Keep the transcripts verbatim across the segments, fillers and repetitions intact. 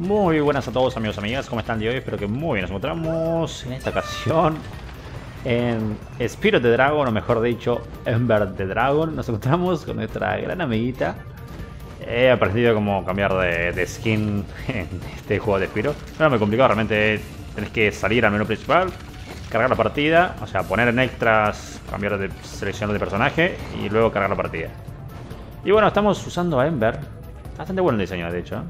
Muy buenas a todos, amigos, amigas, ¿cómo están de hoy? Espero que muy bien. Nos encontramos en esta ocasión en Spirit de Dragon, o mejor dicho, Ember de Dragon. Nos encontramos con nuestra gran amiguita. He aprendido cómo cambiar de, de skin en este juego de Spyro. No era muy complicado, realmente tenés que salir al menú principal, cargar la partida, o sea, poner en extras, cambiar de selección de personaje y luego cargar la partida. Y bueno, estamos usando a Ember. Bastante bueno el diseño, de hecho.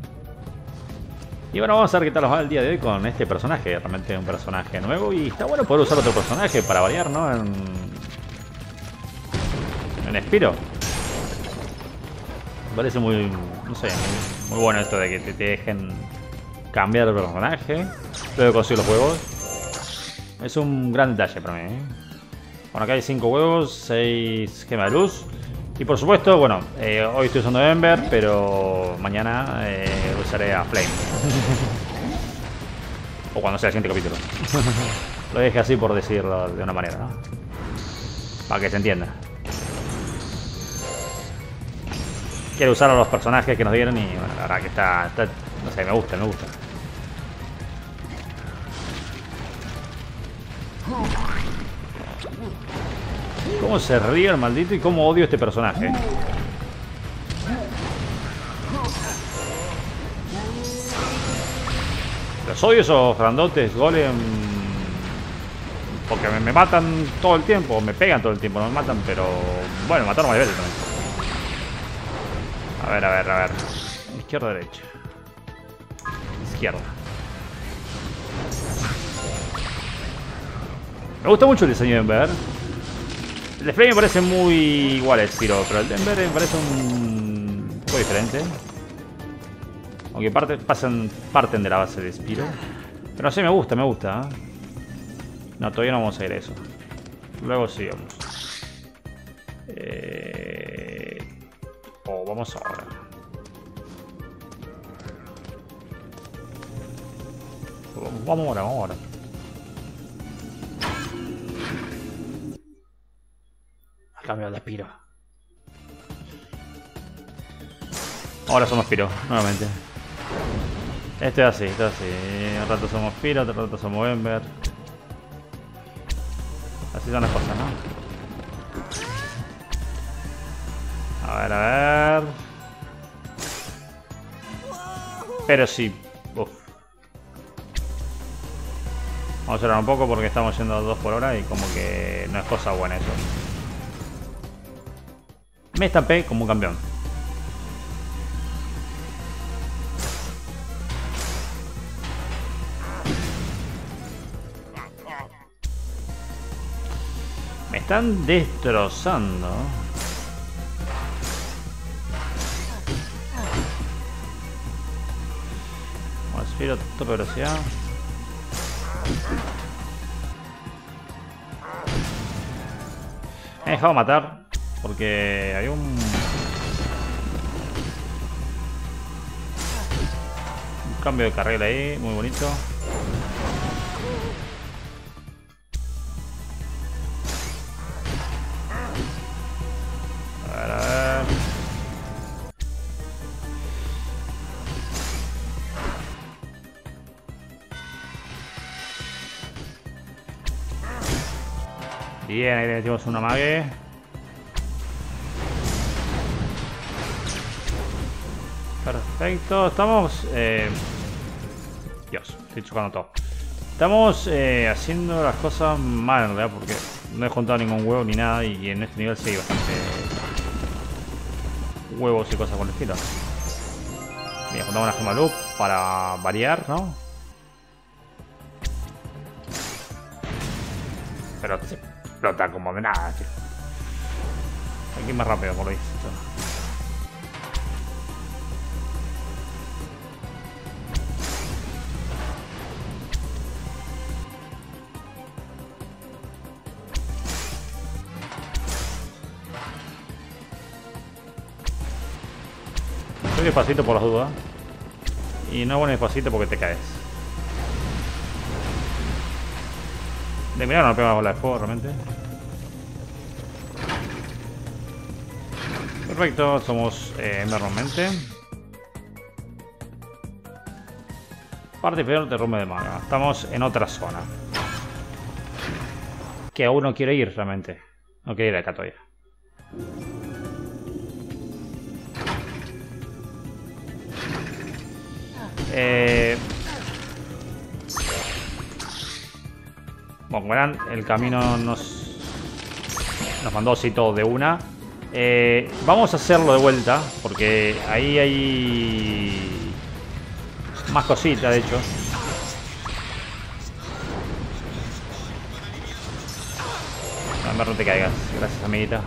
Y bueno, vamos a ver qué tal nos va el día de hoy con este personaje. Realmente un personaje nuevo y está bueno poder usar otro personaje para variar, ¿no? En, en Spyro. Me parece muy, no sé, muy bueno esto de que te, te dejen cambiar el personaje luego de conseguir los huevos. Es un gran detalle para mí, ¿eh? Bueno, acá hay cinco huevos, seis gemas de luz. Y por supuesto, bueno, eh, hoy estoy usando Ember, pero mañana eh, usaré a Flame. O cuando sea el siguiente capítulo. Lo dejé así por decirlo de una manera, ¿no? Para que se entienda. Quiero usar a los personajes que nos dieron y bueno, la verdad que está, está... No sé, me gusta, me gusta. Cómo se ríe el maldito y cómo odio a este personaje. Los odio esos grandotes, golem. Porque me, me matan todo el tiempo, me pegan todo el tiempo, no me matan, pero... Bueno, me mataron varias veces también. A ver, a ver, a ver. Izquierda, derecha. Izquierda. Me gusta mucho el diseño de Ember. El de Flame me parece muy igual a Spyro, pero el de Ember me parece un poco diferente. Aunque parte, pasan, parten de la base de Spyro. Pero no sé, me gusta, me gusta. No, todavía no vamos a ir a eso. Luego sigamos. Eh... O oh, vamos ahora. Vamos ahora, vamos ahora. Cambio de Spyro. Ahora somos Spyro, nuevamente. Esto es así, esto es así. Un rato somos Spyro, otro rato somos Ember. Así son las cosas, ¿no? A ver, a ver. Pero sí. Uf. Vamos a llorar un poco porque estamos yendo a dos por hora y como que no es cosa buena eso. Me estampé como un campeón. Me están destrozando. Vamos a subir a toda velocidad. Me he dejado matar. Porque hay un... un cambio de carril ahí, muy bonito. A ver, a ver. Bien, ahí le metimos una mague. Perfecto, estamos... Eh... Dios, estoy chocando todo. Estamos eh, haciendo las cosas mal, en realidad, porque no he juntado ningún huevo ni nada y en este nivel sí hay bastante huevos y cosas por el estilo. Bien, juntamos una gema loop para variar, ¿no? Pero se explota como de nada, tío. Hay que ir más rápido, por lo visto. Despacito por las dudas y no bueno despacito porque te caes. De mirar no pega la bola de fuego realmente. Perfecto, somos eh, normalmente. Parte peor de Rumbo de Maga. Estamos en otra zona. Que aún no quiero ir realmente. No quiero ir acá todavía. Eh... Bueno, verán, el camino nos... Nos mandó así todo de una. Eh, vamos a hacerlo de vuelta. Porque ahí hay... más cositas, de hecho. No, no te caigas. Gracias, amiguita.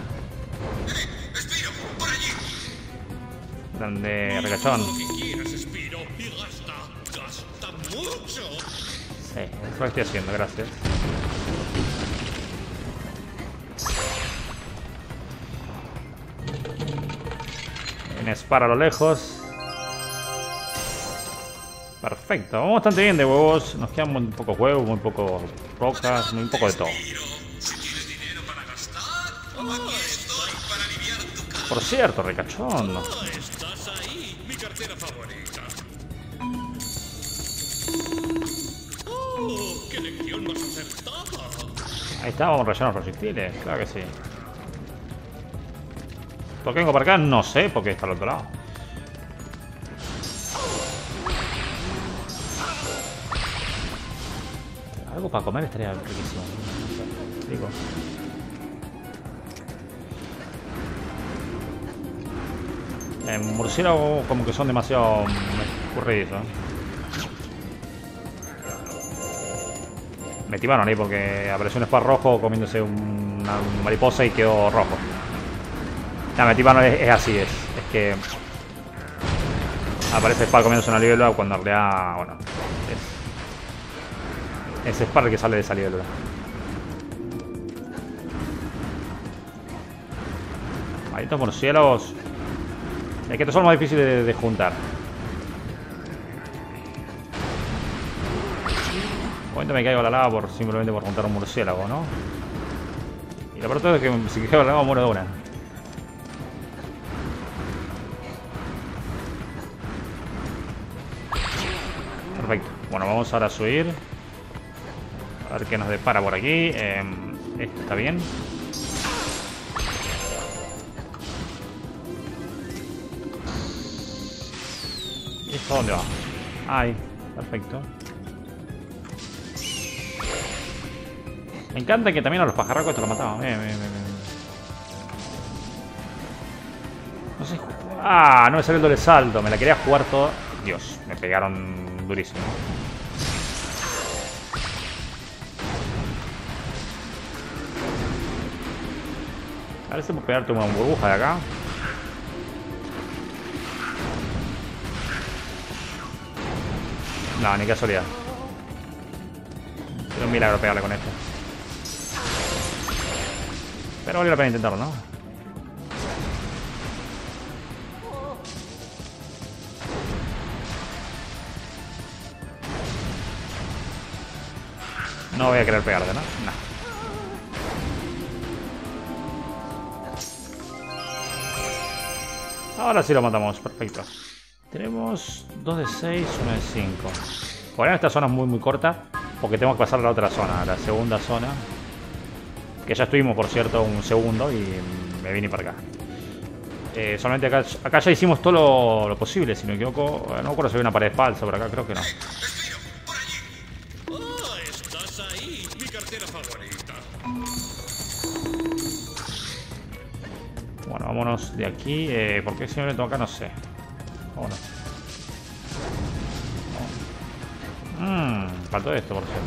Grande regachón. Sí, eso estoy haciendo, gracias. En Spar a lo lejos. Perfecto, vamos bastante bien de huevos. Nos quedan muy pocos huevos, muy pocos rocas, muy poco de todo. Por cierto, ricachón. Ahí está, vamos a rellenar los proyectiles, claro que sí. ¿Por qué vengo para acá? No sé, porque está al otro lado. Algo para comer estaría riquísimo. Digo. En murciélago como que son demasiado escurridizos. Me timaron ahí porque apareció un Spar rojo comiéndose una mariposa y quedó rojo. La nah, me timaron, es, es así, es. Es que aparece Spar comiéndose una libélula cuando en realidad, bueno, es, es Spar el que sale de esa libélula. Malditos murciélagos. Es que estos son más difíciles de, de juntar. Momento me caigo a la lava por, simplemente por juntar un murciélago, ¿no? Y lo peor es que si caigo a la lava muero de una. Perfecto. Bueno, vamos ahora a subir. A ver qué nos depara por aquí. Eh, esto está bien. ¿Y esto dónde va? Ahí. Perfecto. Me encanta que también a los pajarracos te los mataban. Eh, eh, eh, eh. No sé. Ah, no me salió el doble salto. Me la quería jugar todo. Dios, me pegaron durísimo. A ver si podemos pegarte una burbuja de acá. No, ni casualidad. Era un milagro pegarle con esto. Pero vale la pena intentarlo, ¿no? No voy a querer pegarte, ¿no? No. Ahora sí lo matamos, perfecto. Tenemos dos de seis, uno de cinco. Ahora esta zona es muy muy corta, porque tenemos que pasar a la otra zona, a la segunda zona. Que ya estuvimos, por cierto, un segundo y me vine para acá. Eh, solamente acá, acá ya hicimos todo lo, lo posible, si no me equivoco. No me acuerdo si había una pared falsa por acá, creo que no. Bueno, vámonos de aquí. Eh, ¿Por qué si me toca? No sé. Vámonos. Mmm, faltó esto, por cierto.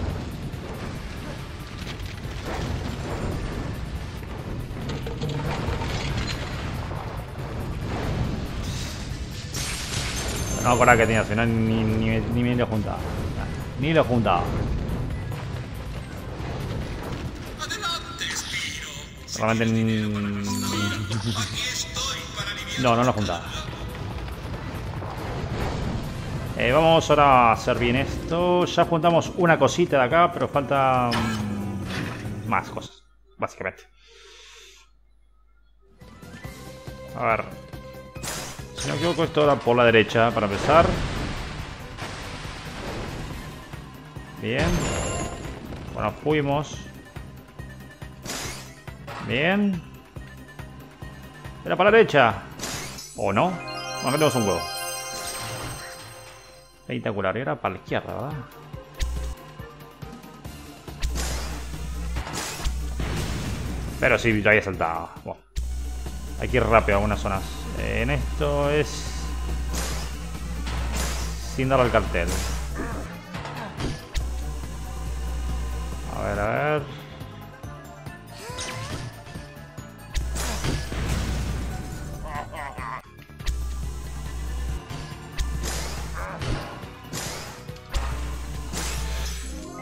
No me acordaba que tenía, si no ni, ni, ni me lo juntaba. Ni lo juntaba. Realmente ni... No, no lo juntaba. Eh, vamos ahora a hacer bien esto. Ya juntamos una cosita de acá, pero falta más cosas, básicamente. A ver. Si no me equivoco, esto era por la derecha para empezar. Bien. Bueno, fuimos. Bien. Era para la derecha. ¿O no? Bueno, tenemos un huevo. Espectacular. Y ahora para la izquierda, ¿verdad? Pero sí, ya había saltado. Bueno. Hay que ir rápido a algunas zonas. En esto es... sin dar al cartel. A ver, a ver.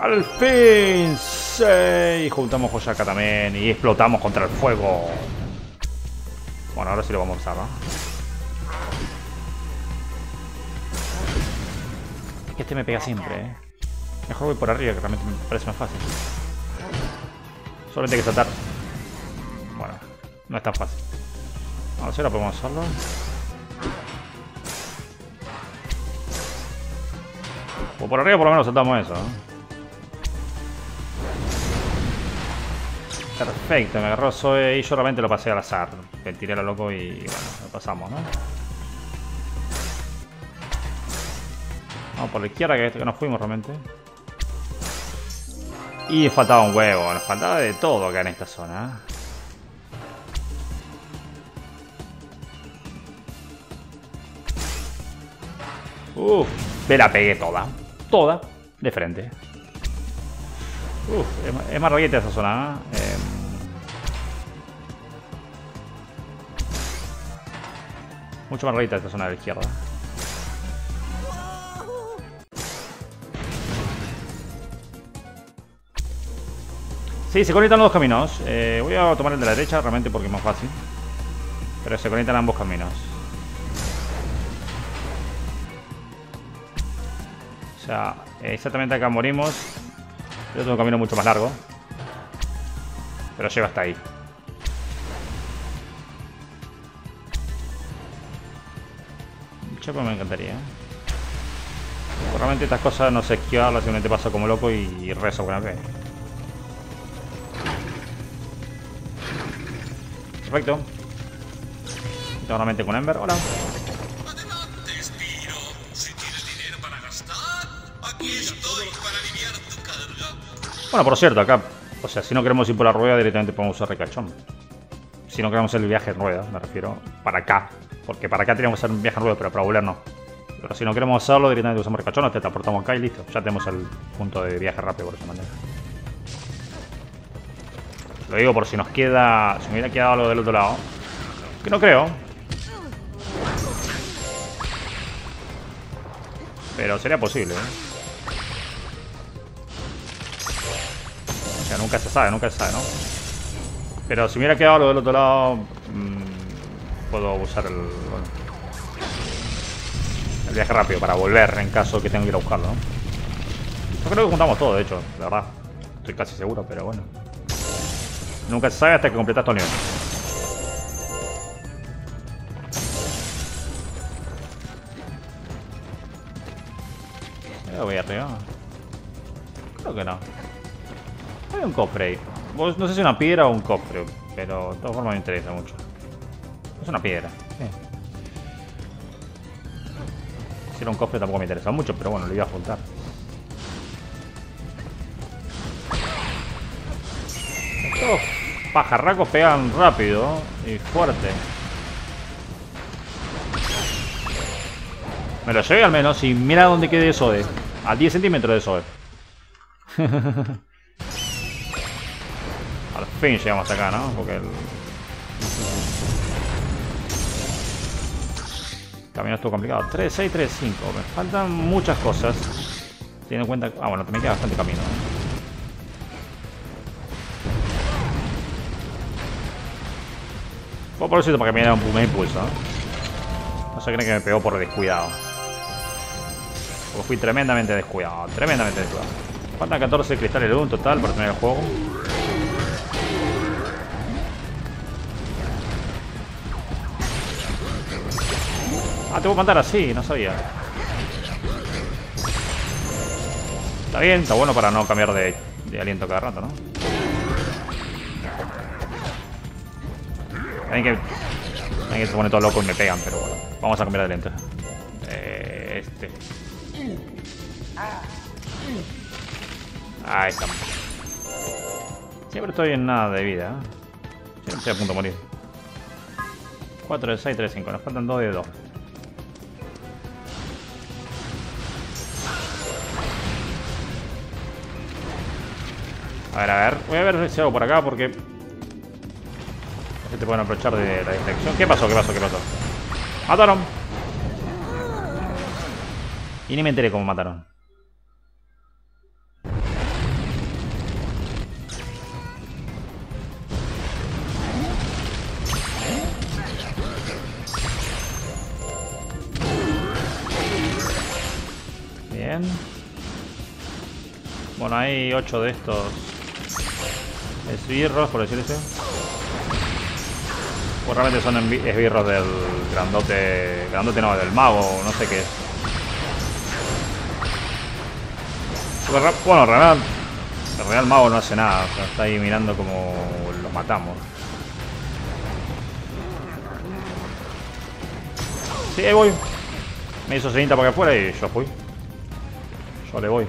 ¡Al fin! ¡Sí! Y juntamos Joyaka también. Y explotamos contra el fuego. Bueno, ahora sí lo vamos a usar, ¿no? Es que este me pega siempre, ¿eh? Mejor voy por arriba, que realmente me parece más fácil. Solo hay que saltar. Bueno, no es tan fácil. A ver si ahora podemos usarlo. O por arriba por lo menos saltamos eso, ¿eh? Perfecto, me agarró Zoe y yo realmente lo pasé al azar. Me tiré a lo loco y bueno, lo pasamos, ¿no? Vamos por la izquierda, que nos fuimos realmente. Y faltaba un huevo, nos faltaba de todo acá en esta zona. Uff, me la pegué toda, toda, de frente. Uff, es más rollete esa zona, ¿no? Eh, mucho más rollete esta zona de la izquierda. Sí, se conectan los dos caminos. Eh, voy a tomar el de la derecha realmente porque es más fácil. Pero se conectan ambos caminos. O sea, exactamente acá morimos. Yo tengo un camino mucho más largo. Pero lleva hasta ahí. Chepa me encantaría. Realmente estas cosas no sé esquivarlas, simplemente paso como loco y rezo con alguna vez. Perfecto. Normalmente con Ember. Hola. Bueno, por cierto, acá, o sea, si no queremos ir por la rueda, directamente podemos usar recachón. Si no queremos el viaje en rueda, me refiero, para acá. Porque para acá teníamos que hacer un viaje en rueda, pero para volar no. Pero si no queremos hacerlo, directamente usamos recachón, te transportamos acá y listo. Ya tenemos el punto de viaje rápido por esa manera. Lo digo por si nos queda, si me hubiera quedado lo del otro lado. Que no creo. Pero sería posible, ¿eh? O sea, nunca se sabe, nunca se sabe, ¿no? Pero si me hubiera quedado lo del otro lado, mmm, puedo usar el, el viaje rápido para volver en caso que tenga que ir a buscarlo, ¿no? Yo creo que juntamos todo, de hecho, la verdad. Estoy casi seguro, pero bueno. Nunca se sabe hasta que completas todo el nivel. Yo voy arriba. Creo que no. Hay un cofre ahí. No sé si es una piedra o un cofre, pero de todas formas me interesa mucho. Es una piedra. Eh. Si era un cofre tampoco me interesa mucho, pero bueno, lo iba a juntar. Estos pajarracos pegan rápido y fuerte. Me lo llevé al menos y mira dónde quede Zoe. A diez centímetros de Zoe. Al fin llegamos acá, ¿no? Porque el... el camino estuvo complicado. tres, seis, tres, cinco. Me faltan muchas cosas. Teniendo en cuenta... ah, bueno, también queda bastante camino, ¿eh? Voy por el sitio para que me diera un impulso, ¿no? No se creen que me pegó por descuidado. Porque fui tremendamente descuidado. Tremendamente descuidado. Faltan catorce cristales de un total para tener el juego. Ah, te voy a matar así, no sabía. Está bien, está bueno para no cambiar de, de aliento cada rato, ¿no? Hay que, hay que se pone todo loco y me pegan, pero bueno. Vamos a cambiar de aliento. Eh, este. Ahí estamos. Siempre estoy en nada de vida. Siempre estoy a punto de morir. cuatro de seis, tres de cinco. Nos faltan dos de dos. A ver, a ver. Voy a ver si hago por acá porque... te pueden aprovechar de la distracción. ¿Qué pasó? ¿Qué pasó? ¿Qué pasó? ¡Mataron! Y ni me enteré cómo mataron. Bien. Bueno, hay ocho de estos esbirros, por decirlo así. Pues realmente son esbirros del grandote... Grandote no, del mago, no sé qué es. Porque, bueno, realmente el real mago no hace nada. O sea, está ahí mirando como los matamos. Sí, ahí voy. Me hizo cenita para que fuera y yo fui. Yo le voy.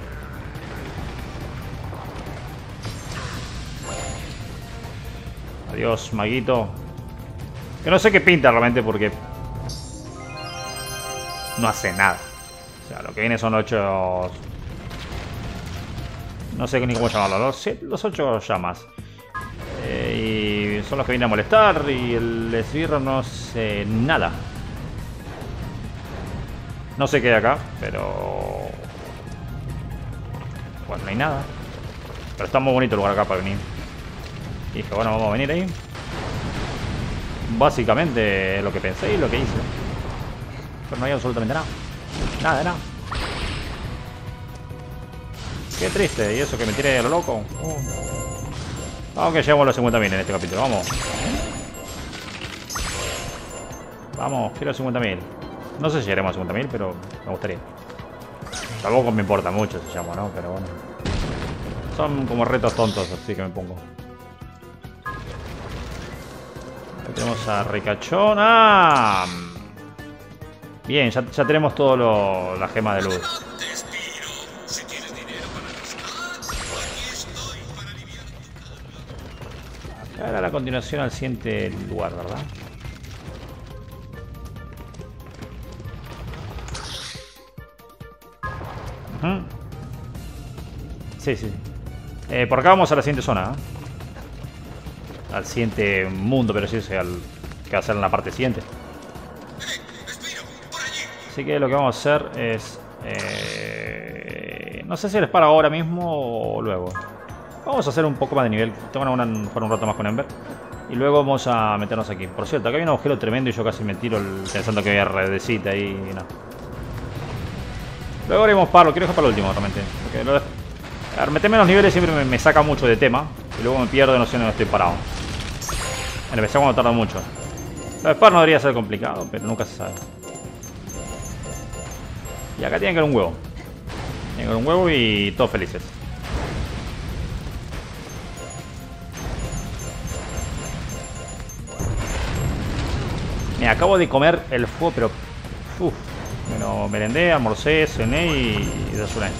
Adiós, maguito. Que no sé qué pinta realmente porque no hace nada. O sea, lo que viene son ocho... No sé ni cómo llamarlo. Los, los ocho llamas. Eh, y son los que vienen a molestar y el esbirro no hace nada. No sé qué hay acá, pero... Bueno, no hay nada. Pero está muy bonito el lugar acá para venir. Y dije, bueno, vamos a venir ahí. Básicamente lo que pensé y lo que hice. Pero no hay absolutamente nada. Nada de nada. Qué triste. Y eso que me tiré a lo loco. Oh. Aunque llevamos los cincuenta mil en este capítulo. Vamos. Vamos, quiero cincuenta mil. No sé si haremos cincuenta mil, pero me gustaría. Tampoco me importa mucho si llamo, ¿no? Pero bueno. Son como retos tontos, así que me pongo. Tenemos a Ricachona. Bien, ya, ya tenemos todo la gema de luz. Acá era la continuación al siguiente lugar, ¿verdad? Uh-huh. Sí, sí. Eh, por acá vamos a la siguiente zona, ¿eh? Al siguiente mundo, pero sí, o sea, al que va a hacer en la parte siguiente. Así que lo que vamos a hacer es... Eh, no sé si les para ahora mismo o luego. Vamos a hacer un poco más de nivel. Tengo una jugar un rato más con Ember. Y luego vamos a meternos aquí. Por cierto, acá hay un agujero tremendo y yo casi me tiro el, pensando que había redecita ahí y nada. Luego haremos palo. Quiero dejar para el último, realmente. Okay, lo a ver, meterme en los niveles siempre me, me saca mucho de tema. Y luego me pierdo y no sé dónde estoy parado. En el P C cuando tarda mucho. Los spars no debería ser complicado, pero nunca se sabe. Y acá tienen que haber un huevo. Tienen que haber un huevo y todos felices. Me acabo de comer el fuego, pero... Uf, me lo merendé, almorcé, cené y desayuné.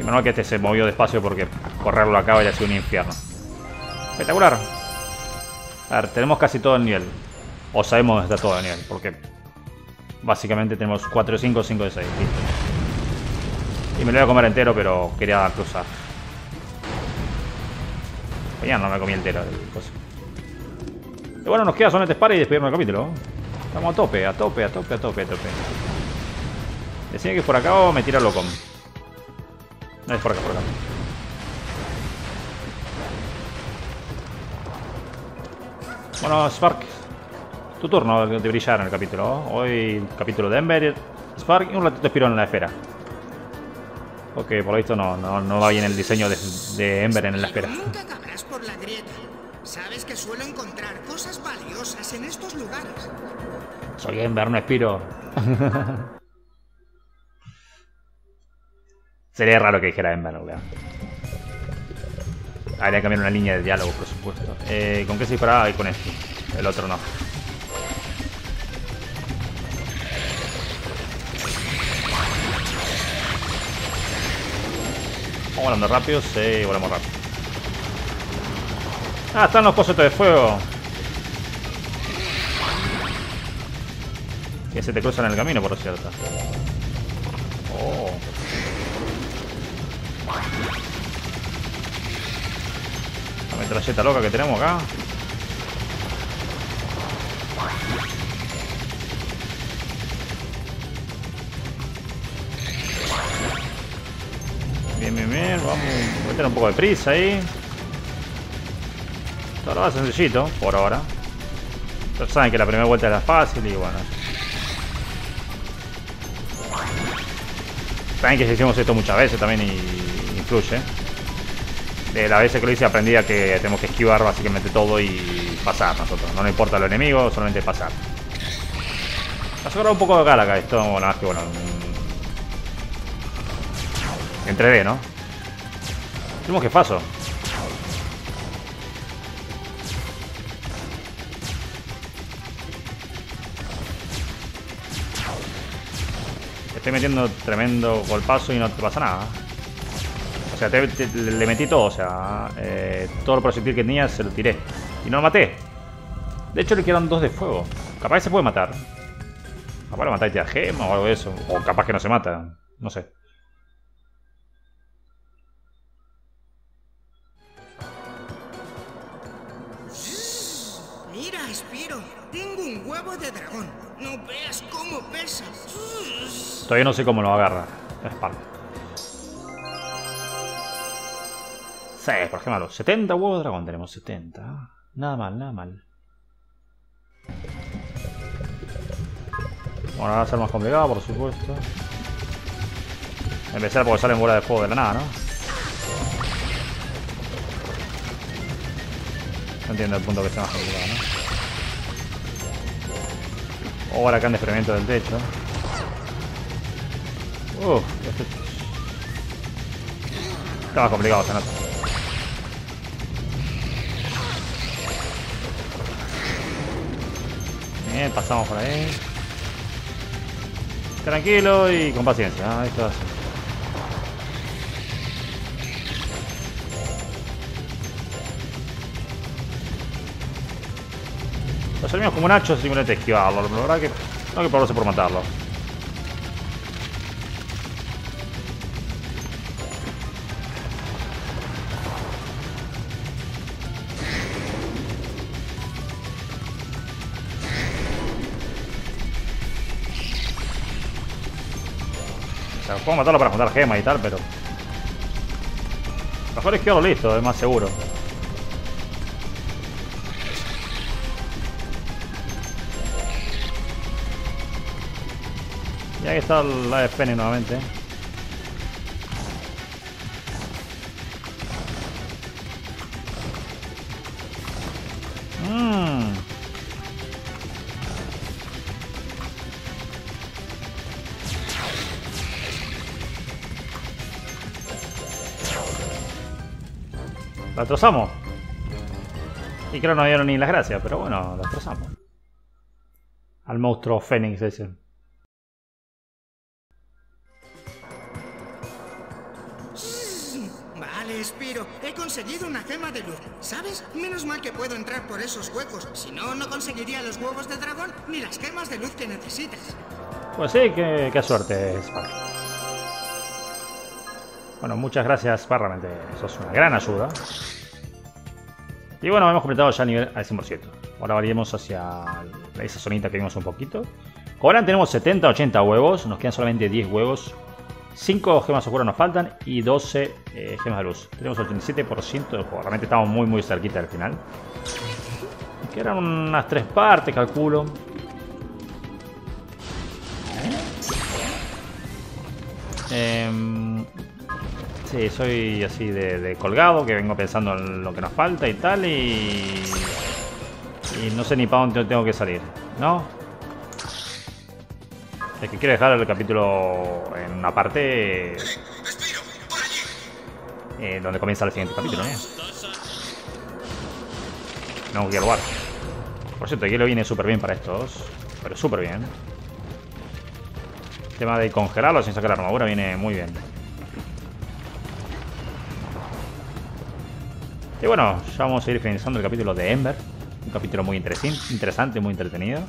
Y menos que este se movió despacio porque correrlo acá habría sido un infierno. Espectacular. A ver, tenemos casi todo el nivel. O sabemos dónde está todo el nivel. Porque básicamente tenemos cuatro de cinco, cinco de seis. ¿Sí? Y me lo voy a comer entero, pero quería cruzar. Pues ya no me comí entero. Y bueno, nos queda solamente para y despedirnos del capítulo. Estamos a tope, a tope, a tope, a tope, a tope. Decían que por acá o me tira loco. No es por acá, por acá. Bueno, Spark, tu turno de brillar en el capítulo. Hoy el capítulo de Ember, Spark y un ratito espirón en la esfera. Porque okay, por lo visto no, no, no va bien el diseño de, de Ember en la esfera. Nunca acabarás por la grieta. Sabes que suelo encontrar cosas valiosas en estos lugares. Soy Ember, no espiro. Sería raro que dijera en Vanguard. Habría que cambiar una línea de diálogo, por supuesto. Eh, ¿Con qué se disparaba? Ahí con este. El otro no. ¿Vamos volando rápido? Sí, volamos rápido. Ah, están los cosetos de fuego. Que se te cruzan en el camino, por cierto. Oh. La metralleta loca que tenemos acá. Bien, bien, bien. Vamos a meter un poco de prisa ahí. Ahora va sencillito, por ahora. Pero saben que la primera vuelta era fácil y bueno. Saben que hicimos esto muchas veces también y influye. De las veces que lo hice aprendí a que tenemos que esquivar básicamente todo y pasar nosotros. No nos importa los enemigos, solamente pasar. Me ha sobrado un poco de gala acá, esto nada bueno, más que bueno. Entrevé, ¿no? Tenemos que paso. Estoy metiendo tremendo golpazo y no te pasa nada. O sea, te, te, le metí todo, o sea, eh, todo el proyectil que tenía se lo tiré. Y no lo maté. De hecho, le quedan dos de fuego. Capaz que se puede matar. Capaz lo matáis a gema o algo de eso. O capaz que no se mata. No sé. Mira, Spyro, tengo un huevo de dragón. No veas cómo pesa. Todavía no sé cómo lo agarra. Es parte. Sí, por ejemplo, setenta huevos de dragón tenemos, setenta. Nada mal, nada mal. Bueno, ahora va a ser más complicado, por supuesto. Empezar porque salen bolas de fuego de la nada, ¿no? No entiendo el punto que sea más complicado, ¿no? O ahora acá en desprendimiento del techo. Uh, este... Está más complicado, se nota. Bien, pasamos por ahí. Tranquilo y con paciencia, ¿eh? Esto así. Los enemigos como Nacho simplemente esquivarlo, la verdad que no hay que probarse por matarlo. Puedo matarlo para juntar gemas y tal, pero... Mejor esquivarlo listo, es más seguro. Y ahí está la de Penny nuevamente. Mmm... La trozamos. Y creo que no dieron ni las gracias, pero bueno, la trozamos. Al monstruo Fénix ese. Vale, Spyro, he conseguido una gema de luz. ¿Sabes? Menos mal que puedo entrar por esos huecos. Si no, no conseguiría los huevos de dragón ni las gemas de luz que necesitas. Pues sí, qué, qué suerte, Spark. Bueno, muchas gracias, Parlamente. Eso es una gran ayuda. Y bueno, hemos completado ya el nivel al cien por ciento. Ahora variemos hacia esa zonita que vimos un poquito. Ahora tenemos setenta, ochenta huevos. Nos quedan solamente diez huevos. cinco gemas oscuras nos faltan y doce eh, gemas de luz. Tenemos ochenta y siete por ciento de juego. Realmente estamos muy, muy cerquita del final. Que eran unas tres partes, calculo. Eh... Sí, soy así de, de colgado, que vengo pensando en lo que nos falta y tal, y, y no sé ni para dónde tengo que salir, ¿no? Es que quiero dejar el capítulo en una parte... ¡Hey! ¡Espiro! eh, donde comienza el siguiente capítulo, ¿eh? No, Gear War. Por cierto, hielo viene súper bien para estos. Pero súper bien. El tema de congelarlo sin sacar la armadura viene muy bien. Y bueno, ya vamos a ir finalizando el capítulo de Ember. Un capítulo muy interesante, muy entretenido.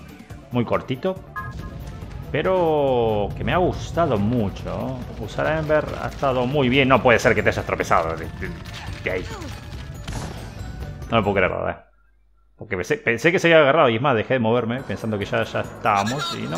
Muy cortito. Pero que me ha gustado mucho. Usar a Ember ha estado muy bien. No puede ser que te hayas tropezado de, de, de ahí. No me puedo creer, la verdad. Porque pensé, pensé que se había agarrado y es más, dejé de moverme pensando que ya, ya estábamos y no.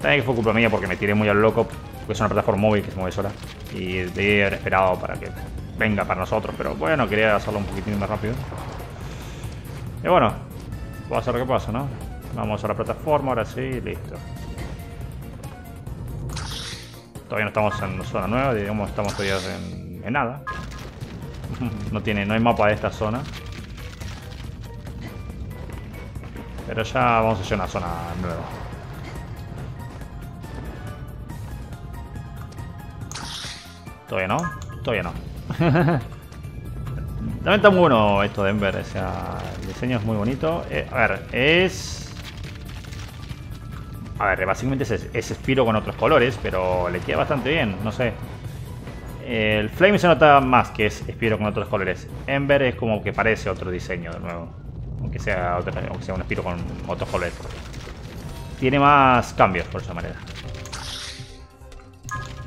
También fue culpa mía porque me tiré muy al loco. Porque es una plataforma móvil que se mueve sola. Y debí haber esperado para que venga para nosotros. Pero bueno, quería hacerlo un poquitín más rápido. Y bueno, vamos a ver qué pasa, ¿no? Vamos a la plataforma, ahora sí, listo. Todavía no estamos en zona nueva, digamos, estamos todavía en, en nada. No tiene, no hay mapa de esta zona. Pero ya vamos a hacer una zona nueva. Todavía no, todavía no. También está muy bueno esto de Ember, o sea, el diseño es muy bonito. Eh, a ver, es... A ver, básicamente es, es Spyro con otros colores, pero le queda bastante bien, no sé. El Flame se nota más que es Spyro con otros colores. Ember es como que parece otro diseño de nuevo. Aunque sea, otra, aunque sea un Spyro con otros colores. Tiene más cambios, por esa manera.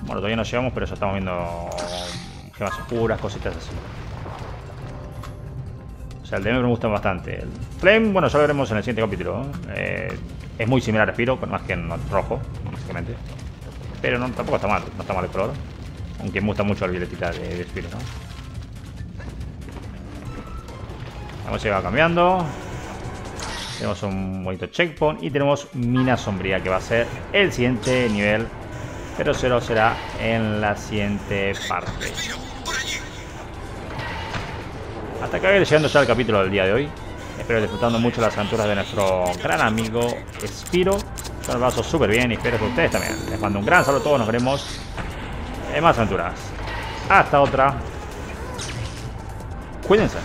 Bueno, todavía no llegamos, pero ya estamos viendo gemas oscuras, cositas así. O sea, el de Ember me gusta bastante. El Flame, bueno, ya lo veremos en el siguiente capítulo. Eh... Es muy similar a Spyro, más que en rojo, básicamente. Pero no, tampoco está mal, no está mal el color. Aunque me gusta mucho la violetita de, de Spyro, ¿no? Vamos a ir cambiando. Tenemos un bonito checkpoint y tenemos Mina Sombría, que va a ser el siguiente nivel. Pero se lo será en la siguiente parte. Hasta acá voy llegando ya al capítulo del día de hoy. Espero disfrutando mucho las aventuras de nuestro gran amigo Spyro. Yo lo paso súper bien y espero que ustedes también. Les mando un gran saludo a todos. Nos veremos en más aventuras. Hasta otra. Cuídense.